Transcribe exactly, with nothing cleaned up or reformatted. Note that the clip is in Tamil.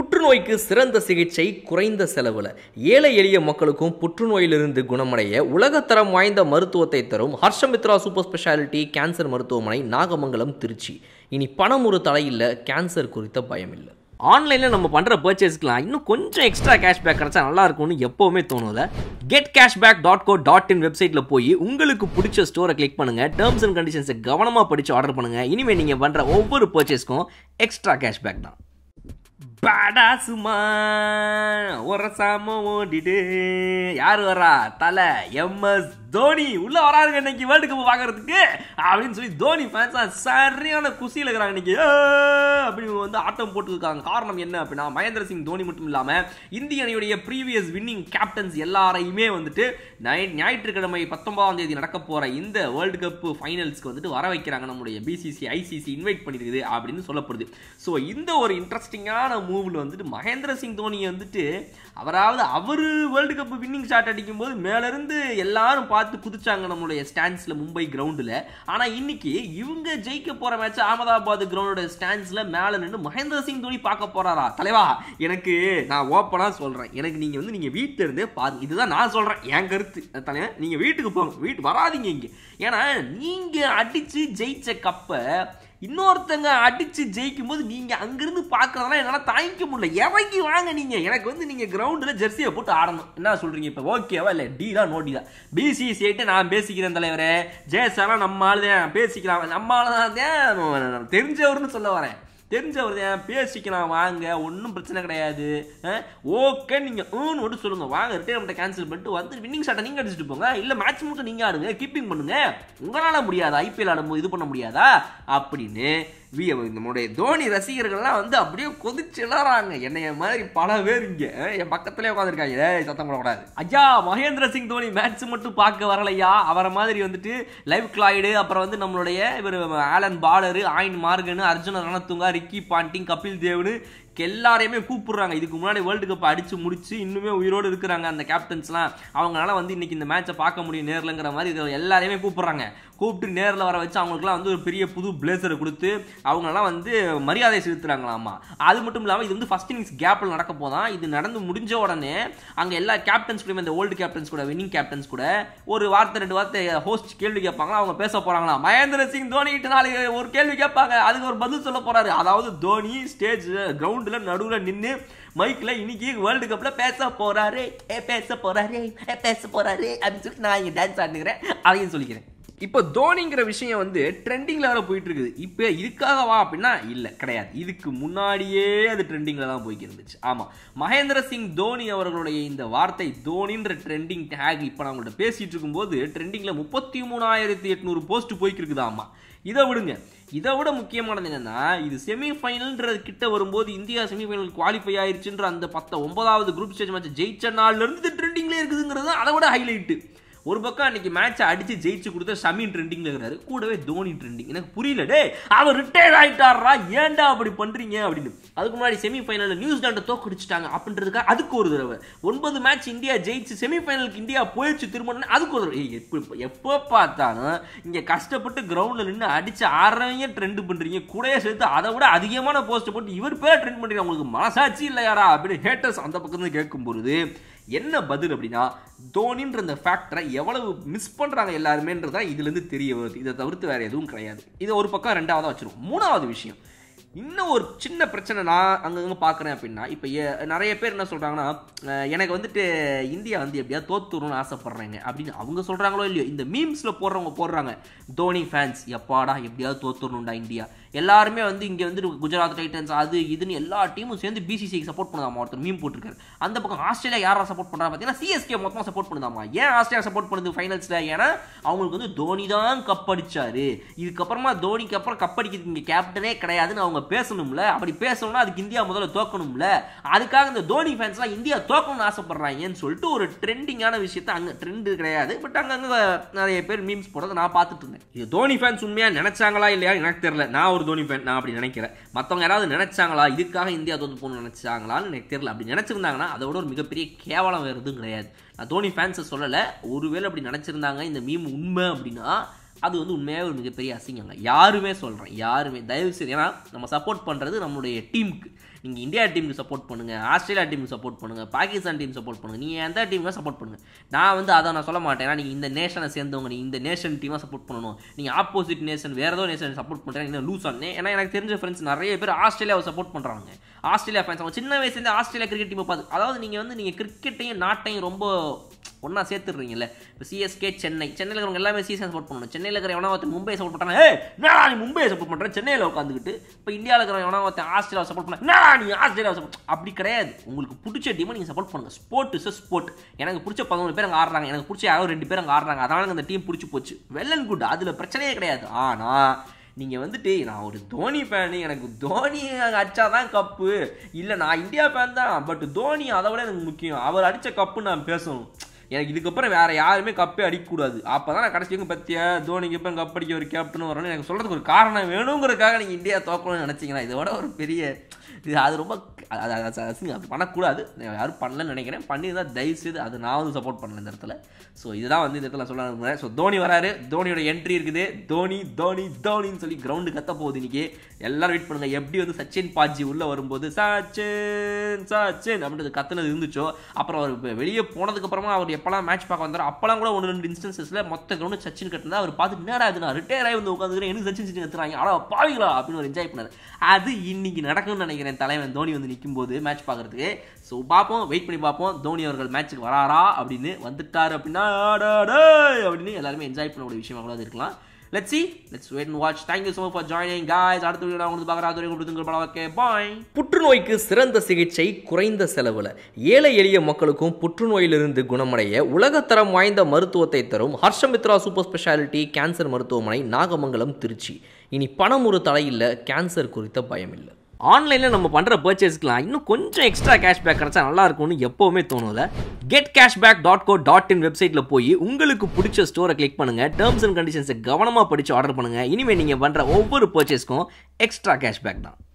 புற்றுநோய்க்கு சிறந்த சிகிச்சை குறைந்த செலவுல ஏழை எளிய மக்களுக்கும் புற்றுநோயிலிருந்து குணமடைய உலகத்தரம் வாய்ந்த மருத்துவத்தை தரும் ஹர்ஷமித்ரா சூப்பர் ஸ்பெஷாலிட்டி கேன்சர் மருத்துவமனை நாகமங்கலம் திருச்சி. இனி பணம் ஒரு தலையில்லை, கேன்சர் குறித்த பயம் இல்லை. ஆன்லைனில் நம்ம பண்ணுற பர்ச்சேஸ்க்குலாம் இன்னும் கொஞ்சம் எக்ஸ்ட்ரா கேஷ்பேக் கிடச்சா நல்லாயிருக்கும்னு எப்போவுமே தோணுது. Get cashback dot co dot in வெப்சைட்டில் போய் உங்களுக்கு பிடிச்ச ஸ்டோரை கிளிக் பண்ணுங்கள். டேர்ம்ஸ் அண்ட் கண்டிஷன்ஸை கவனமாக படித்து ஆர்டர் பண்ணுங்கள். இனிமேல் நீங்கள் பண்ணுற ஒவ்வொரு பர்ச்சேஸ்க்கும் எக்ஸ்ட்ரா கேஷ்பேக் தான். பாடாசுமா ஒரசாம ஓடிட்டு யார் வரா தலை எம்எஸ் தோனி உள்ள வராருங்க இன்னைக்கு வேர்ல்டு கப் பார்க்கறதுக்கு அப்படின்னு சொல்லி தோனி ஃபேன்ஸா சரியான குசியில் இருக்கிறாங்க இன்னைக்கு அப்படின்னு வந்து ஆட்டம் போட்டுருக்காங்க. காரணம் என்ன அப்படின்னா, மகேந்திர சிங் தோனி மட்டும் இல்லாமல் இந்திய அணியுடைய ப்ரீவியஸ் வின்னிங் கேப்டன்ஸ் எல்லாரையுமே வந்துட்டு ஞாயிற்றுக்கிழமை பத்தொன்பதாம் தேதி நடக்க போகிற இந்த வேர்ல்டு கப் ஃபைனல்ஸ்க்கு வந்துட்டு வர வைக்கிறாங்க. நம்முடைய பிசிசி ஐசிசி இன்வைட் பண்ணியிருக்குது அப்படின்னு சொல்லப்படுது. ஸோ இந்த ஒரு இன்ட்ரெஸ்டிங்கான மூவில் வந்துட்டு மகேந்திர சிங் தோனி வந்துட்டு அவராவது அவர் வேர்ல்டு கப் வின்னிங் ஷாட் அடிக்கும் போது மேலிருந்து எல்லாரும் பார்த்து குதிச்சாங்க நம்மளுடைய ஸ்டாண்ட்ஸில் மும்பை கிரவுண்டில். ஆனால் இன்னைக்கு இவங்க ஜெயிக்க போகிற மேட்ச் அகமதாபாத் கிரவுண்டோட ஸ்டாண்ட்ஸில் மேலே நின்று மகேந்திர சிங் தோனி பார்க்க போகிறாரா? தலைவா, எனக்கு நான் ஓப்பனாக சொல்கிறேன், எனக்கு நீங்கள் வந்து நீங்கள் வீட்டில் இருந்தே பாருங்க. இதுதான் நான் சொல்கிறேன் என் கருத்து. தலைவா, நீங்கள் வீட்டுக்கு போங்க, வீட்டு வராதிங்க இங்கே. ஏன்னா நீங்கள் அடித்து ஜெயிச்ச கப்பை இன்னொருத்தங்க அடித்து ஜெயிக்கும் போது நீங்கள் அங்கேருந்து பார்க்குறதெல்லாம் என்னால் தாங்கிக்க முடியல. இறங்கி வாங்க நீங்கள். எனக்கு வந்து நீங்கள் கிரவுண்டில் ஜெர்சியை போட்டு ஆடணும். என்ன சொல்கிறீங்க இப்போ? ஓகேவா இல்லை? டி தான், நோட்டி தான். பிசிசிஐட்டு நான் பேசிக்கிறேன் தலைவரே. ஜெயசாலாம் நம்ம ஆள் தான், பேசிக்கலாம். நம்ம ஆள் தான், தெரிஞ்சவர்னு சொல்ல வரேன். தெரிஞ்சவர் தான், பேசிக்கலாம் வாங்க, ஒன்றும் பிரச்சனை கிடையாது. ஓகே, நீங்கள் ஊன்னு ஒன்று சொல்லுங்கள். வாங்க, ரிட்டையர்மெண்ட்டை கேன்சல் பண்ணிட்டு வந்து வின்னிங் ஷாட்டை நீங்கள் அடிச்சுட்டு போங்க. இல்லை மேட்ச் மட்டும் நீங்கள் ஆடுங்க, கீப்பிங் பண்ணுங்கள். உங்களால் முடியாதா? ஐபிஎல் ஆடும்போது இது பண்ண முடியாதா அப்படின்னு நம்முடைய தோனி ரசிகர்கள்லாம் வந்து அப்படியே கொதிச்சு எல்லாராங்க. என்னைய மாதிரி பல பேர் இங்கே என் பக்கத்துலேயே உட்காந்துருக்காங்க. சத்தம் போடக்கூடாது ஐயா, மகேந்திர சிங் தோனி மேட்ச் மட்டும் பார்க்க வரலையா? அவரை மாதிரி வந்துட்டு லைவ் கிளாய்டு, அப்புறம் வந்து நம்மளுடைய இவர் Allan bowler, Eoin Morgan, Arjuna Ranatunga, Ricky Ponting, Kapil தேவ்னு எல்லாரையுமே கூப்பிடுறாங்க. இதுக்கு முன்னாடி வேர்ல்டு கப் அடிச்சு முடிச்சு இன்னுமே உயிரோடு இருக்கிறாங்க அந்த கேப்டன்ஸ்லாம். அவங்களால வந்து இன்னைக்கு இந்த மேட்சை பார்க்க முடியும் நேரில்ங்கிற மாதிரி எல்லாரையுமே கூப்பிடுறாங்க. கூப்பிட்டு நேரில் வர வச்சு அவங்களுக்குலாம் வந்து ஒரு பெரிய புது பிளேசரை கொடுத்து அவங்களாம் வந்து மரியாதை செலுத்துறாங்களாமா. அது மட்டும் இல்லாமல் இது வந்து ஃபர்ஸ்ட் இன்னிங்ஸ் கேப்பில் நடக்க போதான். இது நடந்து முடிஞ்ச உடனே அங்கே எல்லா கேப்டன்ஸ் கூடயுமே, இந்த ஓல்டு கேப்டன்ஸ் கூட, வின்னிங் கேப்டன்ஸ் கூட ஒரு வார்த்தை ரெண்டு வார்த்தை ஹோஸ்ட் கேள்வி கேட்பாங்களா. அவங்க பேச போகிறாங்களா, மகேந்திர சிங் தோனி கிட்ட நாளைக்கு ஒரு கேள்வி கேட்பாங்க, அதுக்கு ஒரு பதில் சொல்ல போகிறாரு. அதாவது தோனி ஸ்டேஜ் கிரவுண்ட் நடுவுல நின்னு மைக்ல இன்னைக்கு வேர்ல்டு கப்ல பேச போறாரு பேச போறாரு பேச போறாரு அப்படின்னு சொல்லிட்டு நான் இங்க டான்ஸ் ஆடுகிறேன் அப்படின்னு சொல்லிக்கிறேன். இப்போ தோனிங்கிற விஷயம் வந்து ட்ரெண்டிங்கில் வேறு போயிட்டு இருக்குது. இப்போ இதுக்காகவா அப்படின்னா இல்லை, கிடையாது. இதுக்கு முன்னாடியே அது ட்ரெண்டிங்கில் தான் போய்க்கு இருந்துச்சு. ஆமாம், மகேந்திர சிங் தோனி அவர்களுடைய இந்த வார்த்தை தோனின்ற ட்ரெண்டிங் டேக் இப்போ நான் உங்கள்கிட்ட பேசிகிட்டு இருக்கும்போது ட்ரெண்டிங்கில் முப்பத்தி மூணாயிரத்தி எட்நூறு போஸ்ட் போய்க்கு இருக்குது. ஆமாம், இதை விடுங்க, இதை விட முக்கியமானது என்னென்னா, இது செமிஃபைனல்ன்றது கிட்ட வரும்போது இந்தியா செமிஃபைனல் குவாலிஃபை ஆயிடுச்சுன்ற அந்த பத்த ஒன்பதாவது குரூப் ஸ்டேஜ் மேட்ச் ஜெயிச்ச நாள்லேருந்து ட்ரெண்டிங்லேயே இருக்குதுங்கிறது தான் அதை விட ஹைலைட்டு. ஒரு பக்கம் அன்னைக்கு மேட்சை அடித்து ஜெயிச்சு கொடுத்த ஷமின் ட்ரெண்டிங்கில் இருக்கிறாரு, கூடவே தோனி ட்ரெண்டிங். எனக்கு புரியல, டே அவர் ரிட்டையர் ஆகிட்டாரா, ஏன்டா அப்படி பண்ணுறீங்க அப்படின்னு. அதுக்கு முன்னாடி செமிஃபைனலில் நியூசிலாண்டை தோக்கடிச்சிட்டாங்க அப்படின்றதுக்காக அதுக்கு ஒரு தடவை, ஒன்பது மேட்ச் இந்தியா ஜெயிச்சு செமிஃபைனலுக்கு இந்தியா போயிடுச்சு திரும்பணும்னு அதுக்கு ஒரு தடவை. எப்போ எப்போ பார்த்தாலும் இங்கே கஷ்டப்பட்டு கிரவுண்டில் நின்று அடித்து ஆடுறவங்க ட்ரெண்ட் பண்ணுறீங்க, கூடவே சேர்த்து அதை விட அதிகமான போஸ்ட்டை போட்டு இவர் பேர் ட்ரெண்ட் பண்ணுறீங்க. உங்களுக்கு மனசாட்சி இல்லையாரா அப்படின்னு ஹேட்டர்ஸ் அந்த பக்கத்துலேருந்து கேட்கும்பொழுது என்ன பதில் அப்படின்னா, தோனின்ற அந்த ஃபேக்டரை எவ்வளவு மிஸ் பண்ணுறாங்க எல்லாருமேன்றதான் இதுலேருந்து தெரிய வருது. இதை தவிர்த்து வேறு எதுவும் கிடையாது. இதை ஒரு பக்கம் ரெண்டாவதாக வச்சிடும். மூணாவது விஷயம், இன்னும் ஒரு சின்ன பிரச்சனை நான் அங்கங்கே பார்க்குறேன் அப்படின்னா, இப்போ நிறைய பேர் என்ன சொல்கிறாங்கன்னா, எனக்கு வந்துட்டு இந்தியா வந்து எப்படியா தோத்துடணும்னு ஆசைப்பட்றாங்க அப்படின்னு. அவங்க சொல்கிறாங்களோ இல்லையோ, இந்த மீம்ஸில் போடுறவங்க போடுறாங்க தோனி ஃபேன்ஸ் எப்பாடா எப்படியாவது தோத்துடணும்டா இந்தியா. எல்லாருமே வந்து இங்கே வந்துட்டு குஜராத் டைட்டன்ஸ் அது இதுன்னு எல்லா டீமும் சேர்ந்து பிசிசிக்கு சப்போர்ட் பண்ணுதாமா. ஒருத்தர் மீம் போட்டிருக்காரு. அந்த பக்கம் ஆஸ்திரேலியா யாரா சப்போர்ட் பண்ணுறா பார்த்தீங்கன்னா, சிஎஸ்கே மொத்தமாக சப்போர்ட் பண்ணுதாமா. ஏன் ஆஸ்திரேலியா சப்போர்ட் பண்ணுது ஃபைனல்ஸில்? ஏன்னா அவங்களுக்கு வந்து தோனி தான் கப் அடித்தார், இதுக்கப்புறமா தோனிக்கு அப்புறம் கப் அடிக்கிறதுக்கு இங்கே கேப்டனே கிடையாதுன்னு அவங்க பேசணும்ல. அப்படி பேசணும்னா அதுக்கு இந்தியா முதல்ல தோக்கணும்ல. அதுக்காக இந்த தோனி ஃபேன்ஸ்லாம் இந்தியா தோக்கணும்னு ஆசைப்படுறாங்கன்னு சொல்லிட்டு ஒரு ட்ரெண்டிங்கான விஷயத்தை, அங்கே ட்ரெண்டு கிடையாது பட் அங்கங்கே நிறைய பேர் மீம்ஸ் போடுறது நான் பார்த்துட்டு இருந்தேன். இது தோனி ஃபேன்ஸ் உண்மையாக நினச்சாங்களா இல்லையா எனக்கு தெரியல. நான் ஒரு தோனி ஃபேன், நான் அப்படி நினைக்கிறேன். மற்றவங்க யாராவது நினச்சாங்களா இதுக்காக இந்தியா தோற்று போகணும்னு நினச்சாங்களான்னு எனக்கு தெரியல. அப்படி நினச்சிருந்தாங்கன்னா அதோட ஒரு மிகப்பெரிய கேவலம் வேறு எதுவும் கிடையாது. நான் தோனி ஃபேன்ஸை சொல்லலை. ஒருவேளை அப்படி நினச்சிருந்தாங்க இந்த மீம் உண்மை அப்படின்னா அது வந்து உண்மையாக ஒரு மிகப்பெரிய அசிங்கங்க. யாருமே சொல்கிறேன், யாருமே தயவு செய்து, ஏன்னா நம்ம சப்போர்ட் பண்ணுறது நம்மளுடைய டீமுக்கு. நீங்க இந்தியா டீமுக்கு சப்போர்ட் பண்ணுங்க, ஆஸ்திரேலியா டீமுக்கு சப்போர்ட் பண்ணுங்க, பாகிஸ்தான் டீம் சப்போர்ட் பண்ணுங்க, நீ எந்த டீமுக்கு சப்போர்ட் பண்ணுங்க. நான் வந்து அதை நான் சொல்ல மாட்டேன். நீங்க இந்த நேஷனை சேர்ந்தவங்க, நீ இந்த நேஷன் டீமா சப்போர்ட் பண்ணணும். நீங்க ஆப்போசிட் நேஷன் வேற ஏதோ நேஷன் சப்போர்ட் பண்றீங்க லூஸ் ஆனே. ஏன்னா எனக்கு தெரிஞ்ச ஃப்ரெண்ட்ஸ் நிறைய பேர் ஆஸ்திரேலியாவை சப்போர்ட் பண்றாங்க. ஆஸ்திரேலியா ஃபேன்ஸ் அவங்க சின்ன வயசுலேருந்து ஆஸ்திரேலியா கிரிக்கெட் டீமை பார்த்து, அதாவது நீங்க வந்து நீங்க கிரிக்கெட்டையும் நாட்டையும் ரொம்ப ஒன்னா சேர்த்துடுறீங்கல்ல. இப்போ சிஎஸ்கே சென்னை, சென்னையில் இருக்கிறவங்க எல்லாமே சிஎஸ்கே சப்போர்ட் பண்ணணும். சென்னையில் இருக்கிற எவனா ஒருத்தன் மும்பை சப்போர்ட் பண்ணுறாங்க, ஏ நான் நீ மும்பை சப்போர்ட் பண்ணுறேன் சென்னையில் உட்காந்துக்கிட்டு. இப்போ இந்தியாவில் இருக்கிற எவனா ஒருத்தன் ஆஸ்திரேலியா சப்போர்ட் பண்ண, நான் நீ ஆஸ்திரேலியா சப்போர்ட். அப்படி கிடையாது. உங்களுக்கு பிடிச்ச டீமை நீங்கள் சப்போர்ட் பண்ணுங்கள். Sport is sport. எனக்கு பிடிச்ச பதினொன்று பேர் அங்கே ஆடுறாங்க, எனக்கு பிடிச்ச யாரோ ரெண்டு பேர் அங்கே ஆடுறாங்க, அதனால அந்த டீம் பிடிச்சி போச்சு. வெல் அண்ட் குட், அதில் பிரச்சனையே கிடையாது. ஆனால் நீங்கள் வந்துட்டு நான் ஒரு தோனி ஃபேனு, எனக்கு தோனி அடித்தா தான் கப்பு, இல்லை நான் இந்தியா ஃபேன் தான் பட் தோனி அதை விட எனக்கு முக்கியம், அவர் அடித்த கப்பு நான் பேசணும், எனக்கு இதுக்கப்புறம் வேறு யாருமே கப்பே அடிக்கக்கூடாது, அப்போ தான் நான் கடைசிக்கும் பற்றியா தோனிக்கு அப்புறம் கப் அடிக்க ஒரு கேப்டனும் வரணும்னு எனக்கு சொல்கிறதுக்கு ஒரு காரணம் வேணுங்கிறதுக்காக நீங்கள் இந்தியா தோக்கணும்னு நினச்சிங்கன்னா இதோட ஒரு பெரிய இது. அது ரொம்ப அது பண்ணக்கூடாது, யாரும் பண்ணலன்னு நினைக்கிறேன். பண்ணியிருந்தால் தயவு செய்து அது நான் வந்து சப்போர்ட் பண்ணல இந்த இடத்துல. ஸோ இதுதான் வந்து இந்த இடத்துல நான் சொல்ல விரும்புகிறேன். ஸோ தோனி வராரு, தோனியோட என்ட்ரி இருக்குது, தோனி தோனி தோனின்னு சொல்லி கிரவுண்டு கத்த போகுது இன்றைக்கி. எல்லோரும் வெயிட் பண்ணுங்கள். எப்படி வந்து சச்சின் பாஜி உள்ளே வரும்போது சச்சின் சச்சின் அப்படின்றது கத்துனது இருந்துச்சோ, அப்புறம் அவர் வெளியே போனதுக்கப்புறமா அவர் எப்பெல்லாம் மேட்ச் பார்க்க வந்தாரோ அப்பெல்லாம் கூட ஒன்று ரெண்டு இன்ஸ்டன்ஸஸில் மொத்த கிரௌண்டு சச்சின் கட்டினா அவர் பார்த்து நேரம் ஆகுது, நான் ரிட்டையர் ஆகி வந்து உட்காந்துக்கிறேன், எனக்கு சச்சின் சச்சின் கத்துறாங்க ஆனால் பாவிங்களா அப்படின்னு ஒரு என்ஜாய் பண்ணார். அது இன்னைக்கு நடக்கும்னு நினைக்கிறேன் தலைவன் தோனி வந்து நிற்கும் போது மேட்ச் பார்க்கறதுக்கு. ஸோ பார்ப்போம், வெயிட் பண்ணி பார்ப்போம் தோனி அவர்கள் மேட்ச்சுக்கு வராரா அப்படின்னு. வந்துட்டார் அப்படின்னா அப்படின்னு எல்லாருமே என்ஜாய் பண்ணக்கூடிய விஷயமா கூட இருக்கலாம். Let's see. Let's wait and watch. Thank you so much for joining, guys. அடுத்த வீடியோல உங்களுக்கு பார்க்கற அதுவரை கூப்பிடுங்க. Okay, bye. புற்றுநோய்க்கு சிறந்த சிகிச்சை குறைந்த செலவில் ஏழை எளிய மக்களுக்கும் புற்றுநோயிலிருந்து குணமடைய உலகத்தரம் வாய்ந்த மருத்துவத்தை தரும் ஹர்ஷமித்ரா சூப்பர் ஸ்பெஷாலிட்டி கேன்சர் மருத்துவமனை, நாகமங்கலம், திருச்சி. இனி பணம் ஒரு தலையில், கேன்சர் குறித்த பயம் இல்லை. ஆன்லைனில் நம்ம பண்ணுற பர்ச்சேஸ்க்குலாம் இன்னும் கொஞ்சம் எக்ஸ்ட்ரா கேஷ்பேக் கிடச்சா நல்லாயிருக்கும்னு எப்போவுமே தோணும்ல. Get cash back dot co dot in வெப்சைட்டில் போய் உங்களுக்கு பிடிச்ச ஸ்டோரை கிளிக் பண்ணுங்கள். டேர்ம்ஸ் அண்ட் கண்டிஷன்ஸை கவனமாக படித்து ஆர்டர் பண்ணுங்கள். இனிமேல் நீங்கள் பண்ணுற ஒவ்வொரு பர்ச்சேஸ்க்கும் எக்ஸ்ட்ரா கேஷ்பேக் தான்.